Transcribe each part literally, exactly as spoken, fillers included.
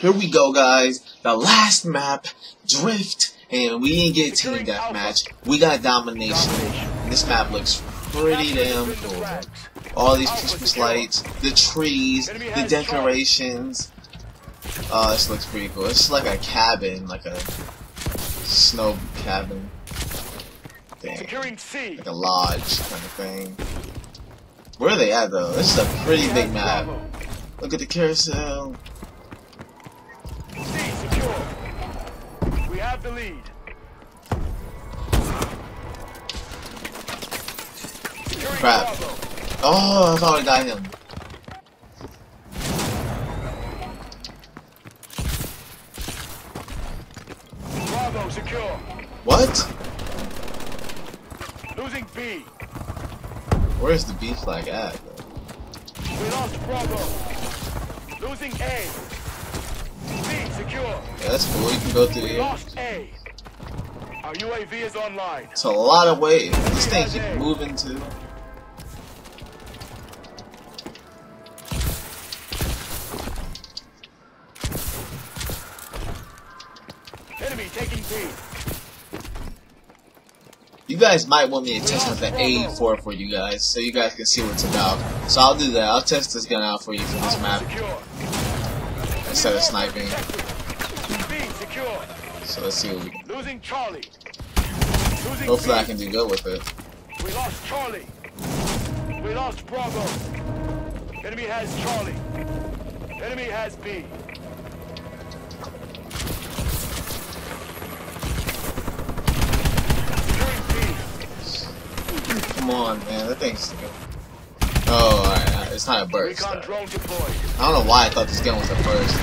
Here we go, guys. The last map, Drift, and we didn't get a team deathmatch. We got Domination. This map looks pretty damn cool. All these Christmas lights, the trees, the decorations. Oh, this looks pretty cool. It's like a cabin, like a snow cabin thing, like a lodge kind of thing. Where are they at though? This is a pretty big map. Look at the carousel. We have the lead. Crap. Oh, I thought I got him. Bravo secure. What? Losing B. Where's the B flag at though? We lost Bravo. Losing A. B secure. Yeah, that's cool. You can go through the lost A. Our U A V is online. It's a lot of waves. This thing keeps moving too. You guys might want me to test out the A E four for you guys, so you guys can see what it's about. So I'll do that. I'll test this gun out for you for this map instead of sniping. So let's see what we can do. Hopefully I can do good with it. We lost Charlie. We lost Bravo. Enemy has Charlie. Enemy has B. Come on, man, that thing's good. Oh, alright, it's not a burst. I don't know why I thought this gun was a burst.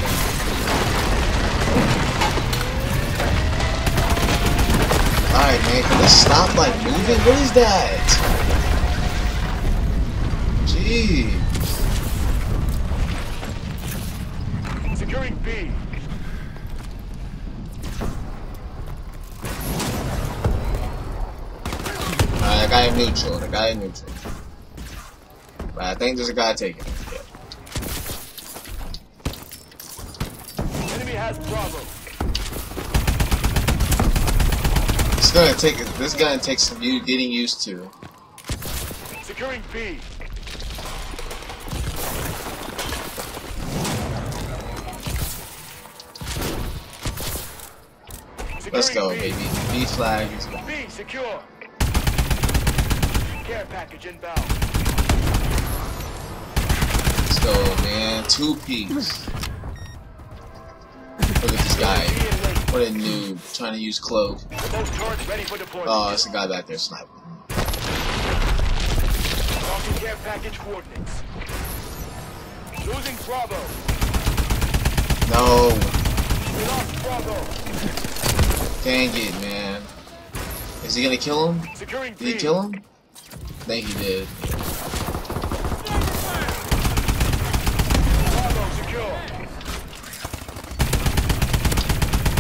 Alright, man, can this stop, like, moving? What is that? Jeez. Securing B. The guy in neutral, the guy in neutral. But I think there's a guy taking it. Yeah. Enemy has Bravo. It's gonna take this guy takes some you getting used to. Securing B. Securing Let's go, B. baby. B flag is gone. B secure. Care package inbound. Let's go, man. Two peaks. Look at this guy. What a noob. Trying to use cloak. Oh, it's a guy back there sniping. Care package coordinates. Losing Bravo. No. We lost Bravo. Dang it, man. Is he gonna kill him? Securing Did he kill him? I think he did.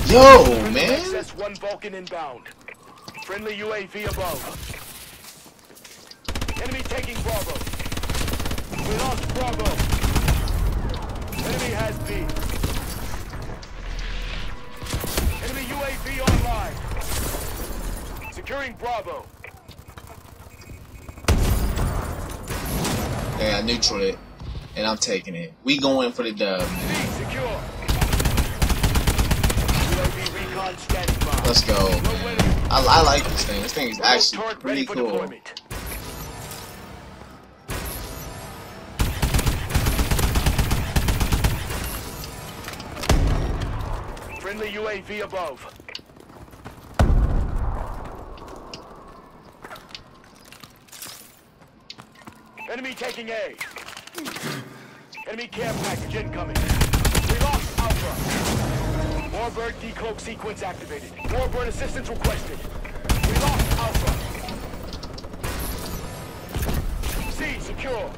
Yo, man! One Vulcan inbound. Friendly U A V above. Enemy taking Bravo. We lost Bravo. Enemy has B. Enemy U A V online. Securing Bravo. Yeah, I neutral it, and I'm taking it. We going for the dub, man. Let's go, man. I, I like this thing. This thing is actually pretty cool. Friendly U A V above. Enemy taking A. Enemy care package incoming. We lost Alpha. Warbird decloak sequence activated. Warbird assistance requested. We lost Alpha. C secure.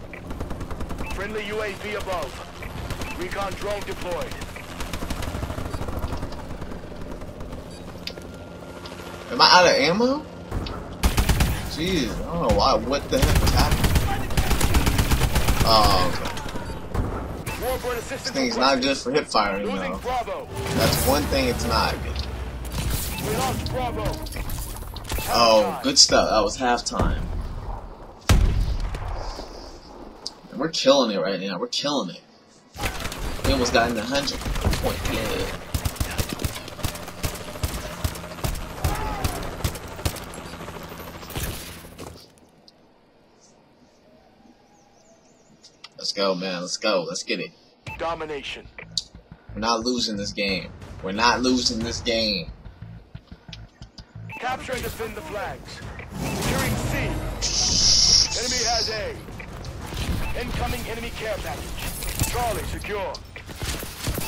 Friendly U A V above. Recon drone deployed. Am I out of ammo? Jeez, I don't know why. What the heck was happening? Oh, okay. This thing's not just for hip fire, you know. That's one thing it's not. Oh, good stuff. That was halftime. And we're killing it right now. We're killing it. We almost got in the hundred point. Yeah. Let's go, man. Let's go. Let's get it. Domination. We're not losing this game. We're not losing this game. Capture and defend the flags. Securing C. Enemy has A. Incoming enemy care package. Charlie secure.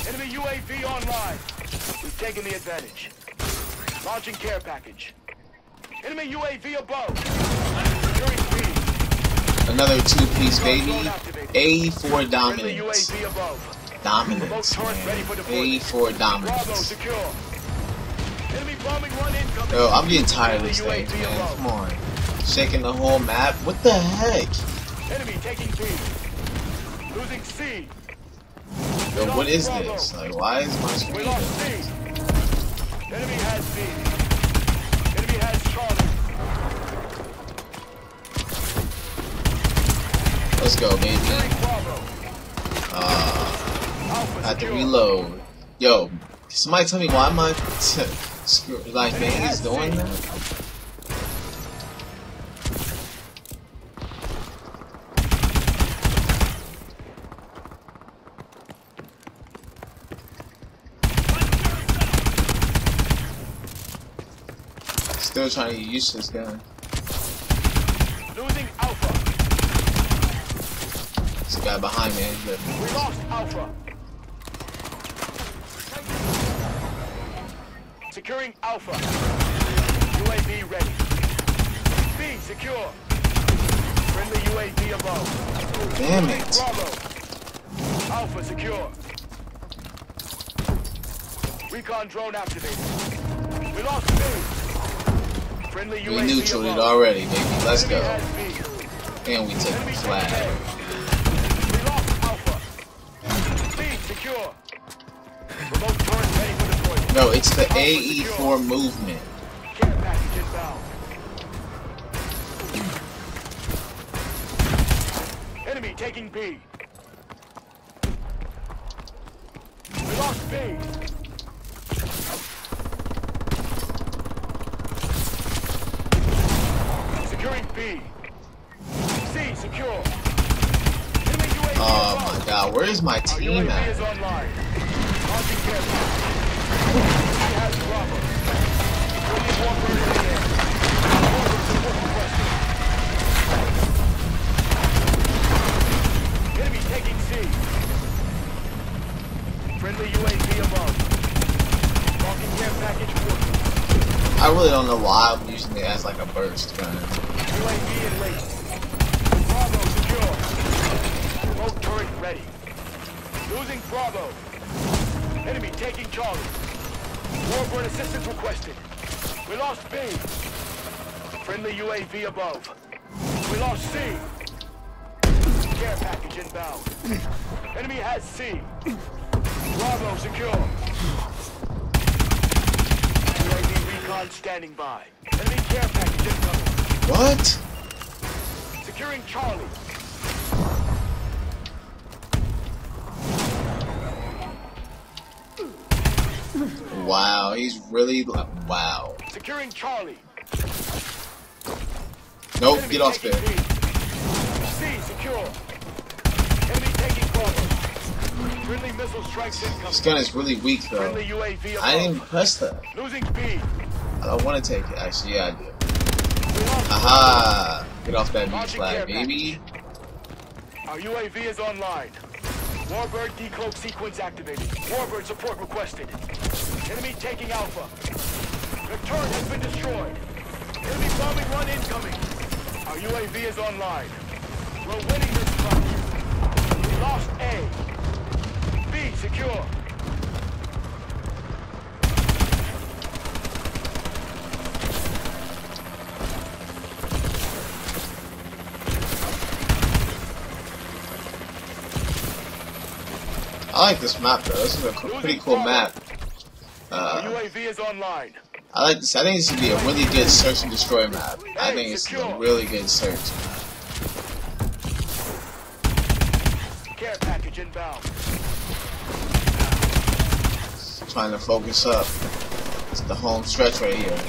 Enemy U A V online. We've taken the advantage. Launching care package. Enemy U A V above. Securing B. Another two-piece baby. A E four dominance. Dominance, man. A E four dominance. Yo, I'm getting tired of this thing, man. Come on. Shaking the whole map. What the heck? Enemy taking B. Losing C. Yo, what is this? Like, why is my screen doing this? Enemy has B. Enemy has Charlie. Let's go, baby. Uh, I have to reload. Yo, somebody tell me why my screw like man he's doing that. Still trying to use this gun. Losing Alpha. There's a guy behind me. We lost Alpha. Securing Alpha. U A V ready. B secure. Friendly U A V above. Damn it. Bravo. Alpha secure. Recon drone activated. We lost B. Friendly U A V. We neutraled it already, baby. Let's go. And we took the flag. We lost Alpha. B secure. Remote turret ready for deployment. No, it's the A E four movement. Enemy taking B. We lost B. Securing B. C secure. Oh my God, where is my team at? Enemy taking C. Friendly U A V above. Locking care package. I really don't know why I'm using it as like a burst gun. U A V in late. Bravo secure. Remote turret ready. Losing Bravo. Enemy taking Charlie. Warbird assistance requested. We lost B. Friendly U A V above. We lost C. Care package inbound. Enemy has C. Bravo secure. U A V recon standing by. Enemy care package incoming. What? Securing Charlie. Wow, he's really wow. Securing Charlie. Nope, enemy get off there. C secure. Enemy taking cover. Friendly missile strikes incoming. This gun is really weak though. Friendly U A V above. I didn't even press that. Losing B. I don't want to take it. Actually, yeah, I do. Aha! Get off that beach flag, baby. Our U A V is online. Warbird decloak sequence activated. Warbird support requested. Enemy taking Alpha. The turret has been destroyed. Enemy bombing run incoming. Our U A V is online. We're winning this fight. We lost A. B secure. I like this map though. This is a pretty cool map. Uh, I like this. I think this would be a really good search and destroy map. I think it's a really good search map. Care package inbound. Trying to focus up. It's the home stretch right here.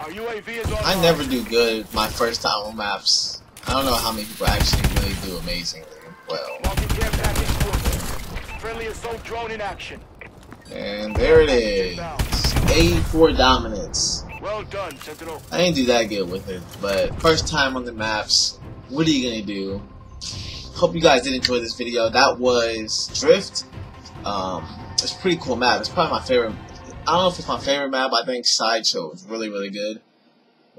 Our U A V is I never do good my first time on maps. I don't know how many people actually really do amazingly well. Friendly assault drone in action. And there it is. A E four dominance. Well done, Sentinel. I didn't do that good with it, but first time on the maps, what are you gonna do? Hope you guys did enjoy this video. That was Drift. Um, it's a pretty cool map. It's probably my favorite. I don't know if it's my favorite map. I think Sideshow is really, really good.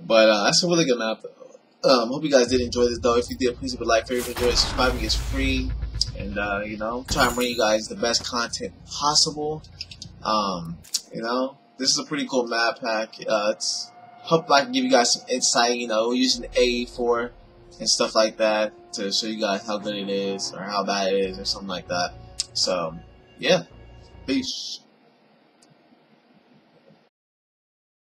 But uh, that's a really good map. Um, hope you guys did enjoy this, though. If you did, please leave a like, favorite, enjoy it, subscribing is free. And, uh, you know, try and bring you guys the best content possible. Um, you know, this is a pretty cool map pack. Uh, it's, hope I can give you guys some insight. You know, we're using A E four and stuff like that to show you guys how good it is or how bad it is or something like that. So, yeah. Peace.